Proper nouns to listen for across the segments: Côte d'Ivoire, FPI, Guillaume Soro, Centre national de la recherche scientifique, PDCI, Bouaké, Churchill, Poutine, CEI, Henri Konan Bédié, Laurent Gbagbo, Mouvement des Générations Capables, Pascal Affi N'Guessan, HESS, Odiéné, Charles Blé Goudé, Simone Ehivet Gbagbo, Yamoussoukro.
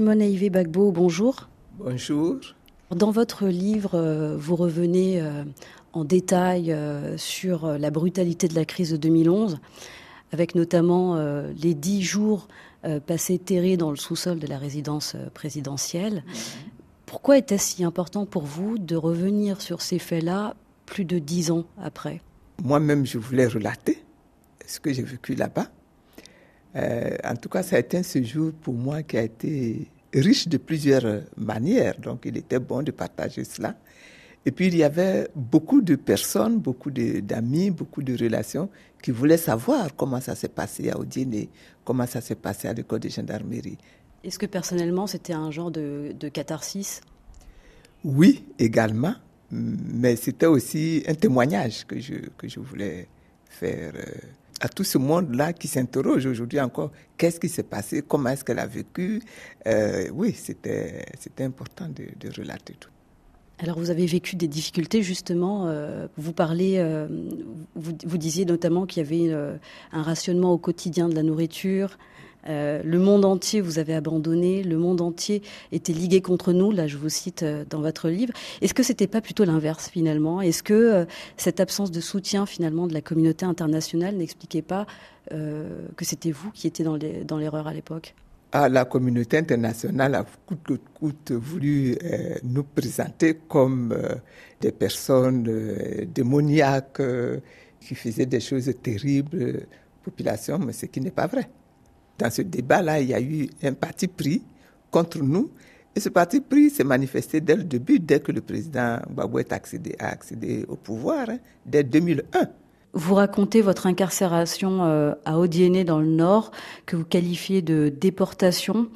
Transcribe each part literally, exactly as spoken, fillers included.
Simone Ehivet Gbagbo, bonjour. Bonjour. Dans votre livre, vous revenez en détail sur la brutalité de la crise de deux mille onze, avec notamment les dix jours passés terrés dans le sous-sol de la résidence présidentielle. Pourquoi était-ce si important pour vous de revenir sur ces faits-là plus de dix ans après ? Moi-même, je voulais relater ce que j'ai vécu là-bas. Euh, en tout cas, ça a été un séjour pour moi qui a été riche de plusieurs manières. Donc, il était bon de partager cela. Et puis, il y avait beaucoup de personnes, beaucoup de, d'amis, beaucoup de relations qui voulaient savoir comment ça s'est passé à Odine, comment ça s'est passé à l'école de gendarmerie. Est-ce que personnellement, c'était un genre de, de catharsis ? Oui, également. Mais c'était aussi un témoignage que je, que je voulais faire à tout ce monde-là qui s'interroge aujourd'hui encore. Qu'est-ce qui s'est passé ? Comment est-ce qu'elle a vécu ? euh, Oui, c'était, c'était important de, de relater tout. Alors, vous avez vécu des difficultés, justement. Euh, vous parlez, euh, vous, vous disiez notamment qu'il y avait euh, un rationnement au quotidien de la nourriture. Euh, le monde entier vous avait abandonné. Le monde entier était ligué contre nous. Là, je vous cite euh, dans votre livre. Est-ce que c'était pas plutôt l'inverse, finalement ? Est-ce que euh, cette absence de soutien, finalement, de la communauté internationale n'expliquait pas euh, que c'était vous qui étiez dans, les, dans l'erreur à l'époque ? Ah, la communauté internationale a coûte que coûte voulu euh, nous présenter comme euh, des personnes euh, démoniaques euh, qui faisaient des choses terribles, euh, population, mais ce qui n'est pas vrai. Dans ce débat-là, il y a eu un parti pris contre nous. Et ce parti pris s'est manifesté dès le début, dès que le président Gbagbo est accédé, a accédé au pouvoir, hein, dès deux mille un. Vous racontez votre incarcération à Odiéné dans le Nord, que vous qualifiez de déportation.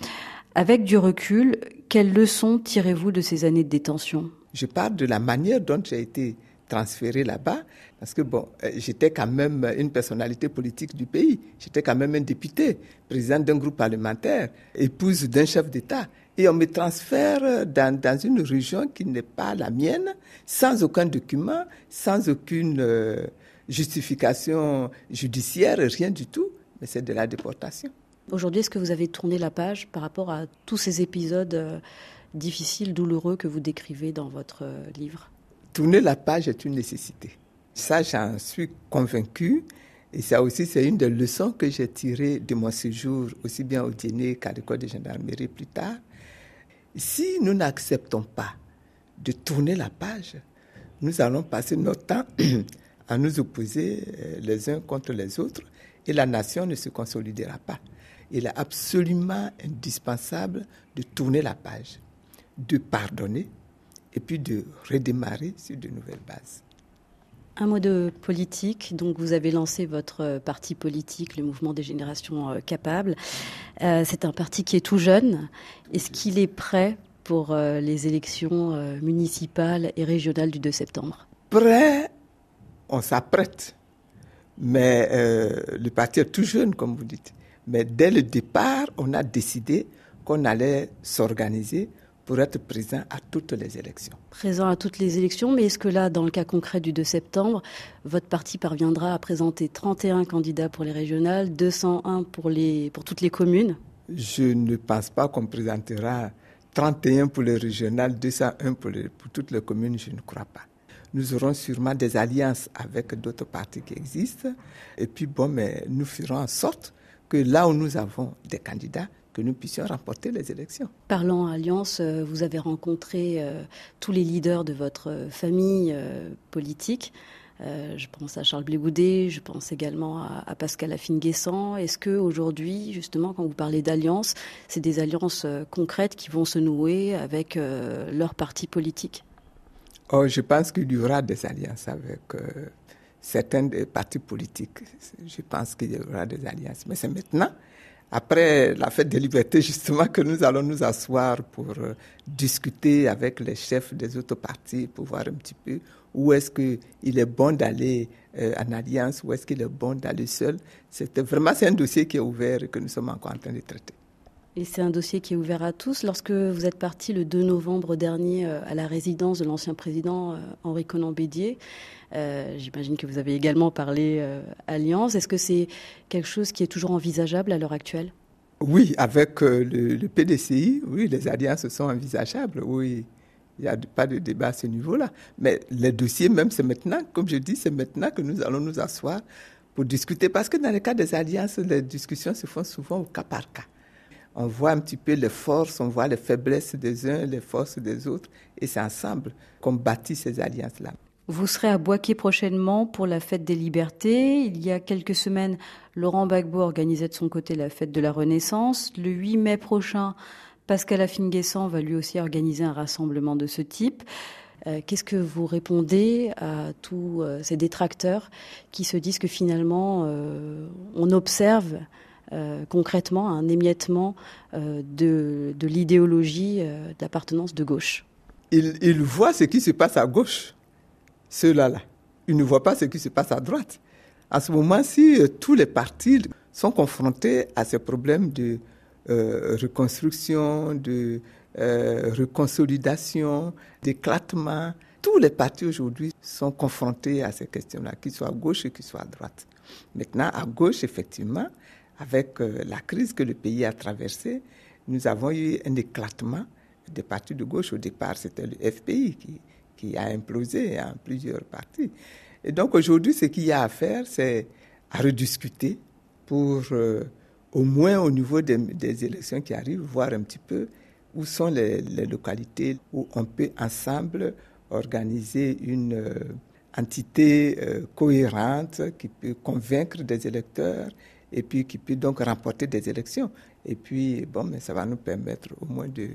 Avec du recul, quelles leçons tirez-vous de ces années de détention ? Je parle de la manière dont j'ai été transférée là-bas, parce que bon, j'étais quand même une personnalité politique du pays. J'étais quand même un député, président d'un groupe parlementaire, épouse d'un chef d'État. Et on me transfère dans, dans une région qui n'est pas la mienne, sans aucun document, sans aucune... Euh, justification judiciaire, rien du tout, mais c'est de la déportation. Aujourd'hui, est-ce que vous avez tourné la page par rapport à tous ces épisodes euh, difficiles, douloureux que vous décrivez dans votre euh, livre ? Tourner la page est une nécessité. Ça, j'en suis convaincue. Et ça aussi, c'est une des leçons que j'ai tirées de mon séjour, aussi bien au Djéné qu'à l'école de gendarmerie plus tard. Si nous n'acceptons pas de tourner la page, nous allons passer notre temps... à nous opposer les uns contre les autres, et la nation ne se consolidera pas. Il est absolument indispensable de tourner la page, de pardonner, et puis de redémarrer sur de nouvelles bases. Un mot de politique. Donc, vous avez lancé votre parti politique, le Mouvement des Générations Capables. Euh, c'est un parti qui est tout jeune. Est-ce qu'il est prêt pour euh, les élections euh, municipales et régionales du deux septembre ? Prêt ? On s'apprête, mais euh, le parti est tout jeune, comme vous dites. Mais dès le départ, on a décidé qu'on allait s'organiser pour être présent à toutes les élections. Présent à toutes les élections, mais est-ce que là, dans le cas concret du deux septembre, votre parti parviendra à présenter trente et un candidats pour les régionales, deux cent un pour, les, pour toutes les communes ? Je ne pense pas qu'on présentera trente et un pour les régionales, deux cent un pour, les, pour toutes les communes, je ne crois pas. Nous aurons sûrement des alliances avec d'autres partis qui existent. Et puis, bon, mais nous ferons en sorte que là où nous avons des candidats, que nous puissions remporter les élections. Parlant alliance, vous avez rencontré euh, tous les leaders de votre famille euh, politique. Euh, je pense à Charles Blé Goudé, je pense également à, à Pascal Affi N'Guessan. Est-ce qu'aujourd'hui, justement, quand vous parlez d'alliances, c'est des alliances euh, concrètes qui vont se nouer avec euh, leur parti politique ? Oh, je pense qu'il y aura des alliances avec euh, certains partis politiques. Je pense qu'il y aura des alliances. Mais c'est maintenant, après la fête des libertés, justement, que nous allons nous asseoir pour euh, discuter avec les chefs des autres partis pour voir un petit peu où est-ce qu'il est bon d'aller euh, en alliance, où est-ce qu'il est bon d'aller seul. C'est, vraiment, c'est un dossier qui est ouvert et que nous sommes encore en train de traiter. Et c'est un dossier qui est ouvert à tous. Lorsque vous êtes parti le deux novembre dernier à la résidence de l'ancien président Henri Konan Bédié, euh, j'imagine que vous avez également parlé euh, alliance. Est-ce que c'est quelque chose qui est toujours envisageable à l'heure actuelle ? Oui, avec euh, le, le P D C I, oui, les alliances sont envisageables, oui. Il n'y a pas de débat à ce niveau-là. Mais les dossiers, même, c'est maintenant, comme je dis, c'est maintenant que nous allons nous asseoir pour discuter. Parce que dans le cas des alliances, les discussions se font souvent au cas par cas. On voit un petit peu les forces, on voit les faiblesses des uns, les forces des autres. Et c'est ensemble qu'on bâtit ces alliances-là. Vous serez à Bouaké prochainement pour la Fête des Libertés. Il y a quelques semaines, Laurent Gbagbo organisait de son côté la Fête de la Renaissance. Le huit mai prochain, Pascal Affi N'Guessan va lui aussi organiser un rassemblement de ce type. Euh, qu'est-ce que vous répondez à tous euh, ces détracteurs qui se disent que finalement, euh, on observe euh, concrètement un émiettement euh, de, de l'idéologie euh, d'appartenance de gauche ? Ils, ils voient ce qui se passe à gauche. Ceux-là, là. Ils ne voient pas ce qui se passe à droite. À ce moment-ci, tous les partis sont confrontés à ces problèmes de euh, reconstruction, de euh, reconsolidation, d'éclatement. Tous les partis aujourd'hui sont confrontés à ces questions-là, qu'ils soient à gauche et qu'ils soient à droite. Maintenant, à gauche, effectivement, avec euh, la crise que le pays a traversée, nous avons eu un éclatement des partis de gauche. Au départ, c'était le F P I qui... qui a implosé en plusieurs parties. Et donc aujourd'hui, ce qu'il y a à faire, c'est à rediscuter pour, euh, au moins au niveau des, des élections qui arrivent, voir un petit peu où sont les, les localités où on peut ensemble organiser une euh, entité euh, cohérente qui peut convaincre des électeurs et puis qui peut donc remporter des élections. Et puis, bon, mais ça va nous permettre au moins de...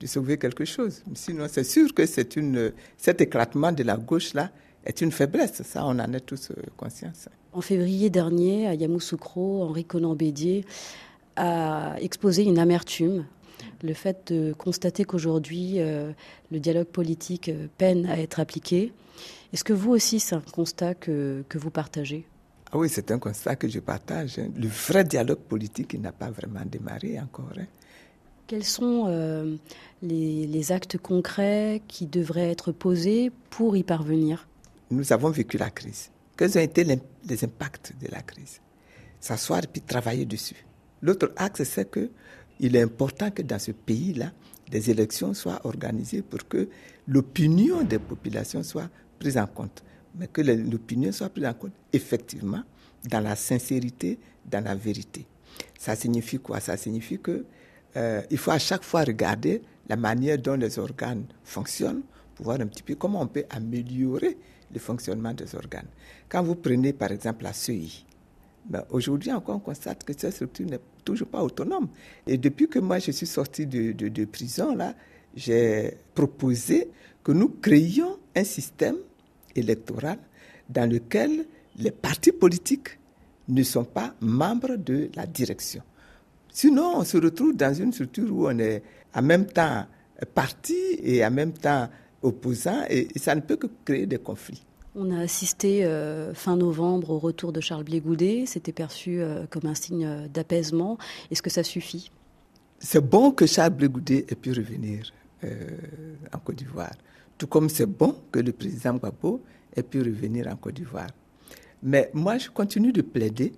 de sauver quelque chose. Sinon, c'est sûr que c'est une, cet éclatement de la gauche-là est une faiblesse. Ça, on en est tous conscients. En février dernier, à Yamoussoukro, Henri Konan Bédié a exposé une amertume. Le fait de constater qu'aujourd'hui, euh, le dialogue politique peine à être appliqué. Est-ce que vous aussi, c'est un constat que, que vous partagez ? Ah oui, c'est un constat que je partage. Le vrai dialogue politique, il n'a pas vraiment démarré encore, hein. Quels sont euh, les, les actes concrets qui devraient être posés pour y parvenir ? Nous avons vécu la crise. Quels ont été les, les impacts de la crise ? S'asseoir et puis travailler dessus. L'autre axe, c'est qu'il est important que dans ce pays-là, des élections soient organisées pour que l'opinion des populations soit prise en compte. Mais que l'opinion soit prise en compte effectivement, dans la sincérité, dans la vérité. Ça signifie quoi ? Ça signifie que Euh, il faut à chaque fois regarder la manière dont les organes fonctionnent pour voir un petit peu comment on peut améliorer le fonctionnement des organes. Quand vous prenez par exemple la C E I, ben aujourd'hui encore on constate que cette structure n'est toujours pas autonome. Et depuis que moi je suis sorti de, de, de prison, là, j'ai proposé que nous créions un système électoral dans lequel les partis politiques ne sont pas membres de la direction. Sinon, on se retrouve dans une structure où on est en même temps parti et en même temps opposant, et ça ne peut que créer des conflits. On a assisté euh, fin novembre au retour de Charles Blé Goudé. C'était perçu euh, comme un signe d'apaisement. Est-ce que ça suffit ? C'est bon que Charles Blé Goudé ait pu revenir euh, en Côte d'Ivoire. Tout comme c'est bon que le président Gbagbo ait pu revenir en Côte d'Ivoire. Mais moi, je continue de plaider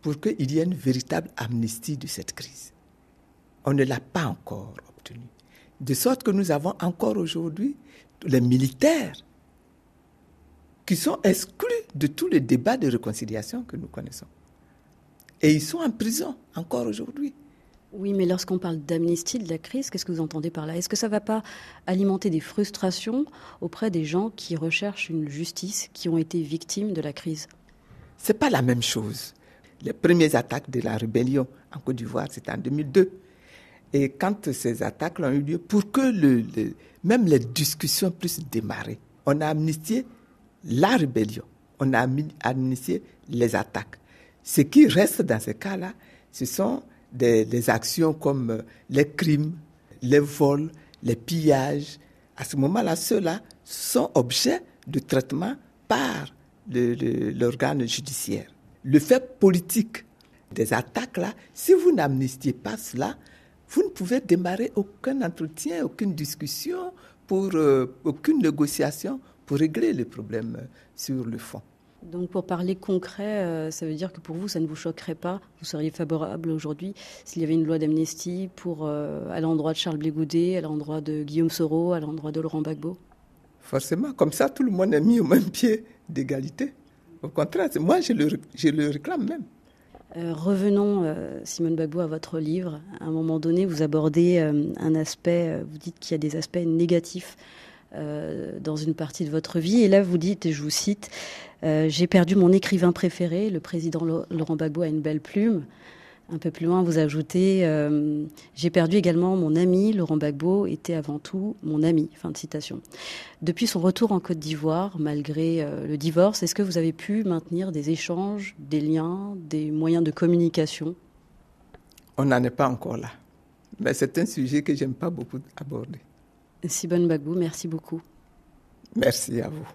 pour qu'il y ait une véritable amnistie de cette crise. On ne l'a pas encore obtenue. De sorte que nous avons encore aujourd'hui les militaires qui sont exclus de tous les débats de réconciliation que nous connaissons. Et ils sont en prison encore aujourd'hui. Oui, mais lorsqu'on parle d'amnistie de la crise, qu'est-ce que vous entendez par là ? Est-ce que ça ne va pas alimenter des frustrations auprès des gens qui recherchent une justice, qui ont été victimes de la crise ? Ce n'est pas la même chose. Les premières attaques de la rébellion en Côte d'Ivoire, c'était en deux mille deux. Et quand ces attaques ont eu lieu, pour que le, le, même les discussions puissent démarrer, on a amnistié la rébellion, on a amnistié les attaques. Ce qui reste dans ces cas-là, ce sont des, des actions comme les crimes, les vols, les pillages. À ce moment-là, ceux-là sont objets de traitement par le, le, l'organe judiciaire. Le fait politique des attaques-là, si vous n'amnistiez pas cela, vous ne pouvez démarrer aucun entretien, aucune discussion, pour, euh, aucune négociation pour régler les problèmes sur le fond. Donc pour parler concret, euh, ça veut dire que pour vous, ça ne vous choquerait pas, vous seriez favorable aujourd'hui s'il y avait une loi d'amnistie pour, euh, à l'endroit de Charles Blé Goudé, à l'endroit de Guillaume Soro, à l'endroit de Laurent Gbagbo? Forcément, comme ça, tout le monde est mis au même pied d'égalité. Au contraire, moi, je le, je le réclame même. Euh, revenons, euh, Simone Gbagbo, à votre livre. À un moment donné, vous abordez euh, un aspect, euh, vous dites qu'il y a des aspects négatifs euh, dans une partie de votre vie. Et là, vous dites, et je vous cite, euh, « J'ai perdu mon écrivain préféré, le président Laurent Gbagbo a une belle plume ». Un peu plus loin, vous ajoutez euh, « J'ai perdu également mon ami, Laurent Gbagbo était avant tout mon ami ». Fin de citation. Depuis son retour en Côte d'Ivoire, malgré euh, le divorce, est-ce que vous avez pu maintenir des échanges, des liens, des moyens de communication? On n'en est pas encore là. Mais c'est un sujet que j'aime pas beaucoup aborder. Simone Gbagbo, merci beaucoup. Merci à vous.